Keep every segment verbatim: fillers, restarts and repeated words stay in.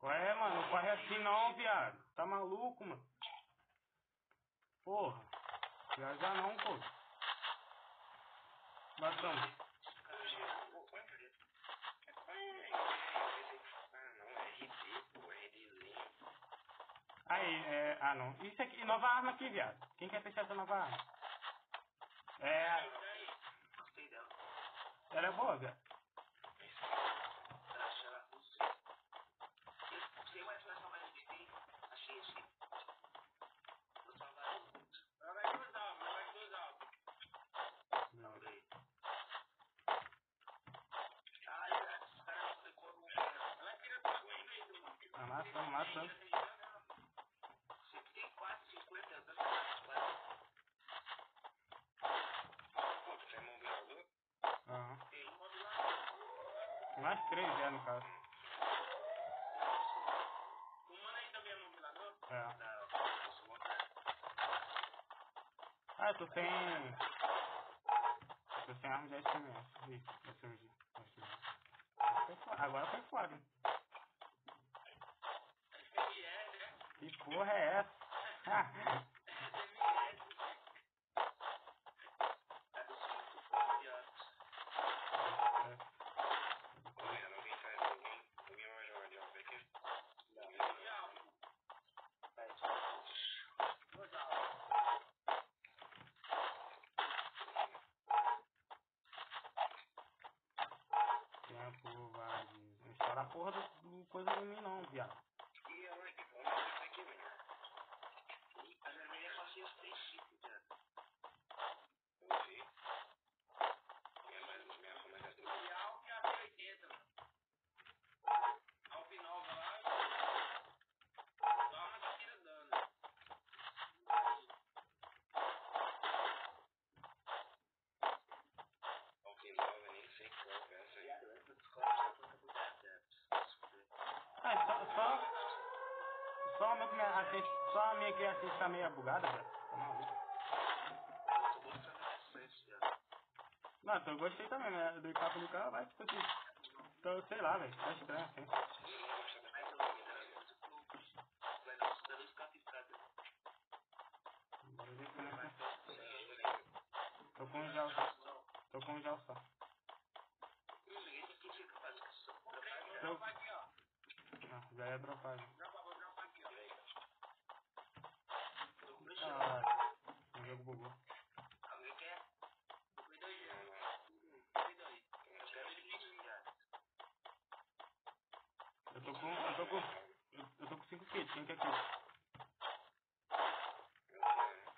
Qual é, mano? Não corre assim não, viado. Tá maluco, mano? Porra. Viajar não, pô. Matamos. Aí, é... Ah, não. Isso aqui... Nova arma aqui, viado. Quem quer fechar essa nova arma? É... Ela é boa, viado. Mata, mata. Tem quase cinquenta anos. Pô, tu tem mobilador? Aham. Tem mobilador. Mais três já no caso. Tu manda aí também o mobilador? É. Ah, eu tô sem. Eu tô sem arma de S M S. Ih, vai surgir. Agora foi foda. Que porra é essa? Tempo vai... Não estoura a porra do, do coisa de mim não, viado. Ah, só, só, só, meu, minha, assiste, só a minha que assiste tá meio bugada, velho. Não, eu gostei também, né? Do papo do carro, vai, tipo assim. Então, sei lá, velho. Tá estranho assim. congelar asta. Da, dar e blocaj. Da, mă joc bugul. Eu tô com... eu tô com... eu tô com cinco kits, cinco aqui.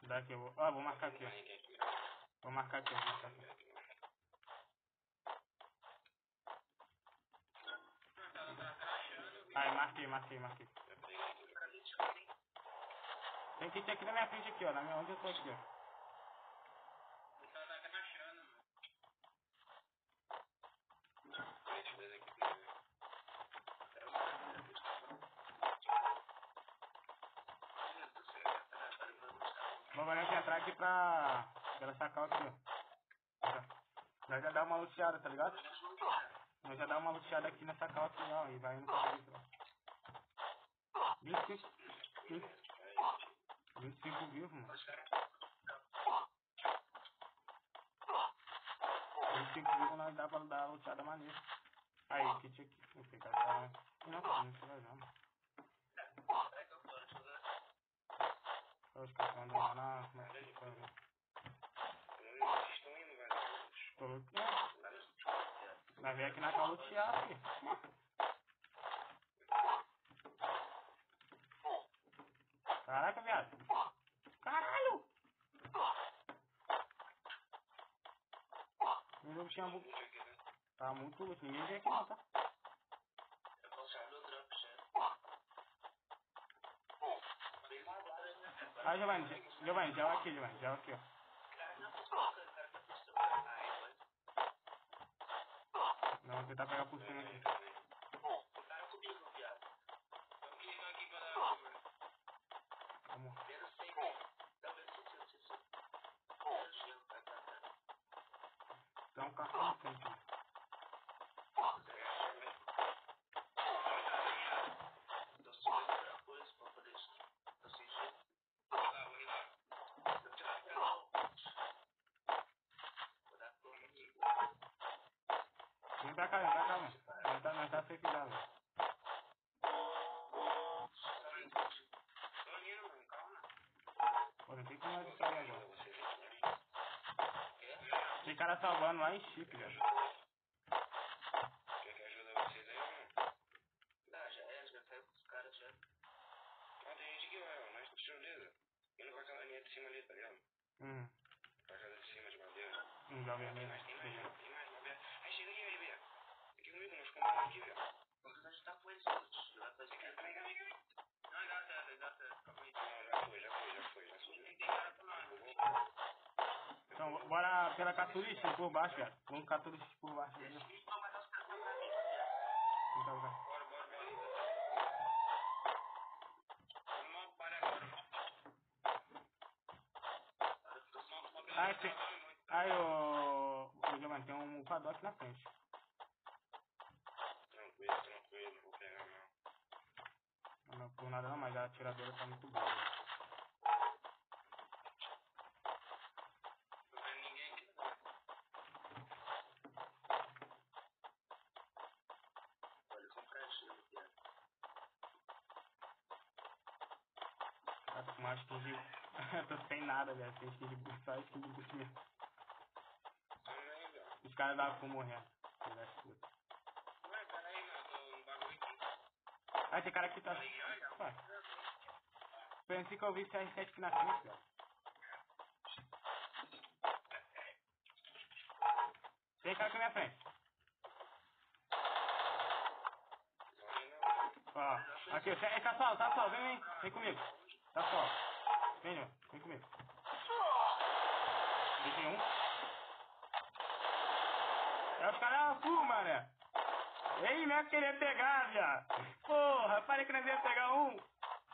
Daqui eu vou... ah, vou marcar aqui. Vou marcar aqui, vou marcar aqui. Aí, marquei, marquei, marquei. Tem que ter aqui na minha frente aqui, ó. Na minha... onde eu tô aqui, ó. Vou entrar aqui pra... pra sacar aqui, ó. Já. Nós já dá uma luteada, tá ligado? Nós já dá uma luteada aqui nessa calça aqui, ó. E vai indo pra dentro, ó. vinte e cinco vivos, mano. vinte e cinco vivos nós dá pra dar uma luteada maneira. Aí, kit aqui. Vou pegar pra... não, não sei lá já, mano. Os caras andam lá na... mas que foi, né? Tô luteando. Vai ver aqui na casa lutear, filho. Caraca, viado. Caralho! O jogo tinha... tá muito luto. Ninguém vem aqui não, tá? Ah, Giovanni, Giovanni, já vai aqui, Giovanni, já vai aqui, ó. Não, vou tentar pegar por cima aqui. Vamos. Dá um carro na frente, mano. Vem pra cá, vem pra cá, mano. Nós tá, nós tá feio que dá, velho. Pô, não tem como nós sair agora. Tem cara salvando lá em Chip, velho. Quer que ajuda vocês aí, mano? Dá, já é, já saiu com os caras, já. Não, tem gente que vai, mano. Nós estamos beleza. Indo com aquela linha de cima ali, tá ligado? Hum. Com aquela de cima de madeira. Hum, dá vermelho. Mas tem mais, tem mais. Aí chega aqui, velho, velho. Aqui comigo, nós ficamos aqui, velho. Vamos tentar ajudar com eles todos. Vem cá, vem cá, vem cá. Não, já tá, já tá. Já foi, já foi, já foi. Já foi. Não tem cara pra nós. Então, bora pela caturista por baixo, velho. Vamos caturista por baixo. Vem cá, vem cá. Bora, bora, bora. Vamos para agora. Ai, tem... ai, ô... Giovanni, tem um paddock na frente. Tranquilo, tranquilo, vou pegar não. Não, por nada não, mas a atiradora tá muito boa. Né? Não tem ninguém aqui. Olha como caixa aqui, ó. Tá com mais skin de... tô sem nada, velho. Tem skin de boost, só skin de boost mesmo. Os caras lá ficam morrendo. Ué, peraí, mano, tô no bagulho aqui. Ah, tem cara que tá. Ué. Pensei que eu vi esse R sete aqui na frente, velho. Tem cara aqui na minha frente. Ó, aqui, é Cassol, tá sol, vem, vem, vem comigo. Tá sol. Vem, vem, vem comigo. Tem um. Aí os caras fumam, mané. Ei, não é querer pegar, viado. Porra, parei que nós ia pegar um.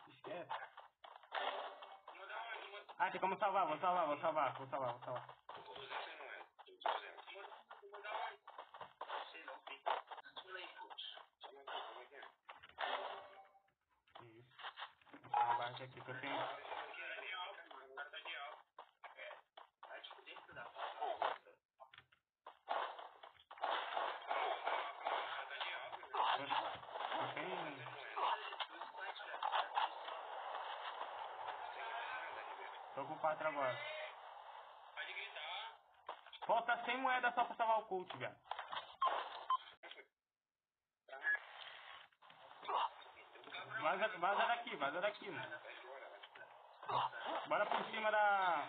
Esquece. Ah, tem como salvar, vou salvar, vou salvar, vou salvar, vou salvar. Isso. Vou abaixo aqui que eu tenho. Tô com quatro agora. Pode gritar. Falta cem moedas só pra salvar o Colt, velho. Vaza, vaza daqui, vaza daqui, mano. Bora por cima da...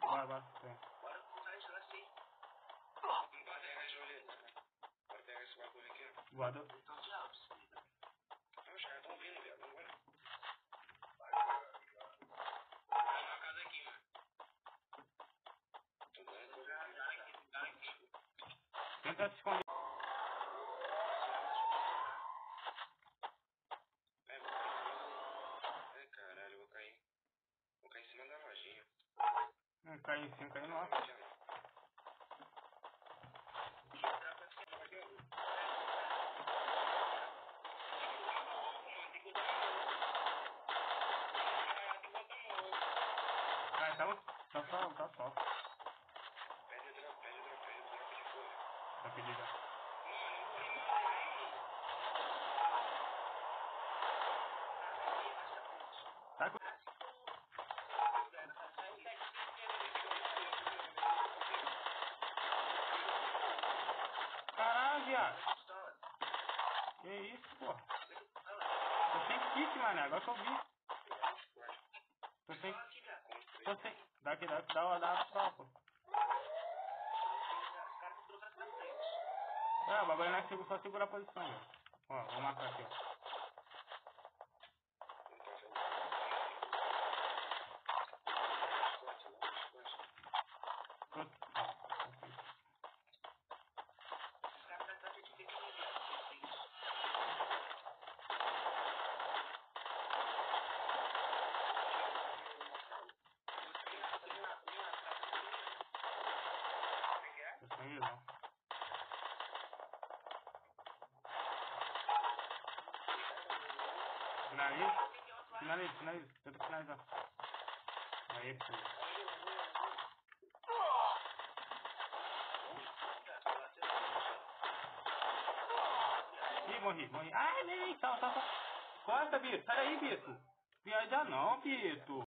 Bora, bora. Bora por trás lá, sim. Não pode errar esse olho. Bora pegar esse bagulho aqui, ó. Voador. Os caras tão vindo, velho. Vambora. Tá numa casa aqui, mano. Tenta se esconder. Ai, caralho, eu vou cair. Vou cair em cima da lojinha. Não cai em cima, cai no ar. Ah, tá bom. Tá só, tá só. Pede o drop, pede o drop, pede o drop de fogo. Tá pedido. Mano, eu morri, mano. Tá com... Caralho, viado. Que isso, pô. Tô sem kit, mano. Agora que eu vi. Tô sem... Tô sem... Dá aqui, dá, dá, dá pra pô. É, o bagulho não é só segura a posição, ó. Ó, vou matar aqui, ó. Finaliza, finaliza, finaliza, tenta finalizar. Aí, pô. Ih, morri, morri. Ai, nem, salva, salva. Corta, Bito, sai daí, Bito. Viaja não, Bito.